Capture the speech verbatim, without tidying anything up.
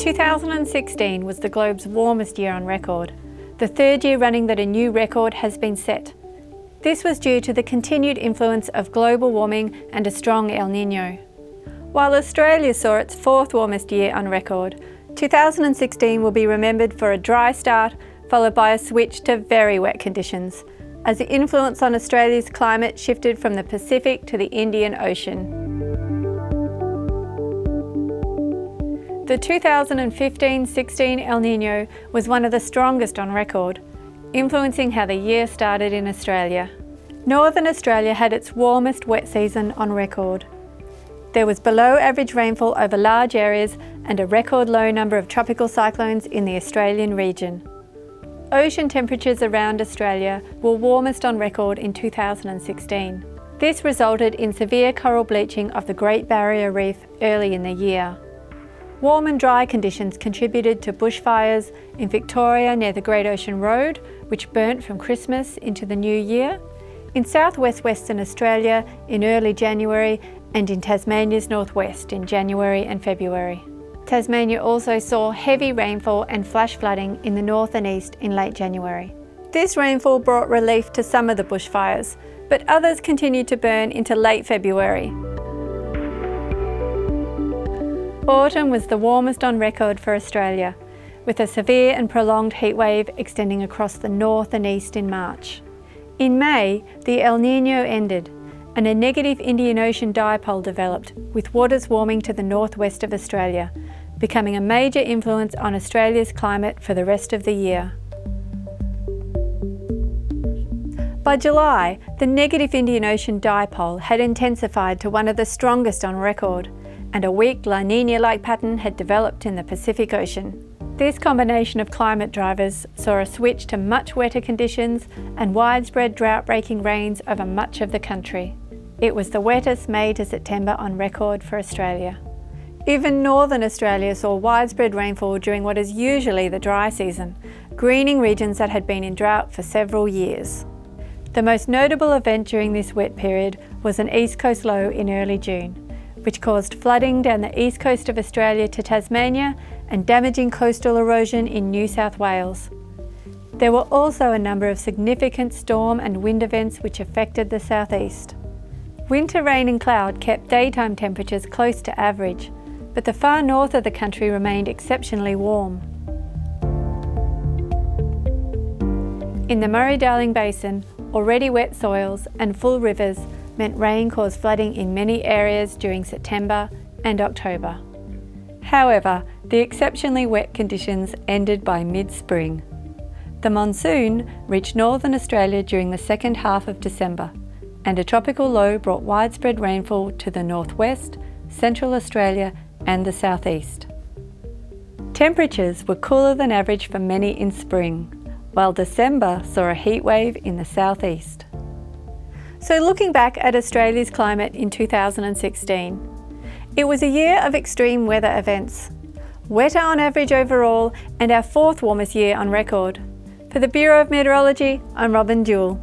two thousand sixteen was the globe's warmest year on record, the third year running that a new record has been set. This was due to the continued influence of global warming and a strong El Niño. While Australia saw its fourth warmest year on record, two thousand sixteen will be remembered for a dry start followed by a switch to very wet conditions, as the influence on Australia's climate shifted from the Pacific to the Indian Ocean. The two thousand fifteen sixteen El Niño was one of the strongest on record, influencing how the year started in Australia. Northern Australia had its warmest wet season on record. There was below average rainfall over large areas and a record low number of tropical cyclones in the Australian region. Ocean temperatures around Australia were warmest on record in two thousand sixteen. This resulted in severe coral bleaching of the Great Barrier Reef early in the year. Warm and dry conditions contributed to bushfires in Victoria near the Great Ocean Road, which burnt from Christmas into the new year, in southwest Western Australia in early January, and in Tasmania's northwest in January and February. Tasmania also saw heavy rainfall and flash flooding in the north and east in late January. This rainfall brought relief to some of the bushfires, but others continued to burn into late February. Autumn was the warmest on record for Australia, with a severe and prolonged heatwave extending across the north and east in March. In May, the El Niño ended, and a negative Indian Ocean dipole developed, with waters warming to the northwest of Australia, becoming a major influence on Australia's climate for the rest of the year. By July, the negative Indian Ocean dipole had intensified to one of the strongest on record, and a weak La Niña-like pattern had developed in the Pacific Ocean. This combination of climate drivers saw a switch to much wetter conditions and widespread drought-breaking rains over much of the country. It was the wettest May to September on record for Australia. Even northern Australia saw widespread rainfall during what is usually the dry season, greening regions that had been in drought for several years. The most notable event during this wet period was an East Coast Low in early June, which caused flooding down the east coast of Australia to Tasmania and damaging coastal erosion in New South Wales. There were also a number of significant storm and wind events which affected the southeast. Winter rain and cloud kept daytime temperatures close to average, but the far north of the country remained exceptionally warm. In the Murray-Darling Basin, already wet soils and full rivers meant rain caused flooding in many areas during September and October. However, the exceptionally wet conditions ended by mid-spring. The monsoon reached northern Australia during the second half of December, and a tropical low brought widespread rainfall to the northwest, central Australia and the southeast. Temperatures were cooler than average for many in spring, while December saw a heatwave in the southeast. So looking back at Australia's climate in two thousand sixteen, it was a year of extreme weather events, wetter on average overall, and our fourth warmest year on record. For the Bureau of Meteorology, I'm Robin Duell.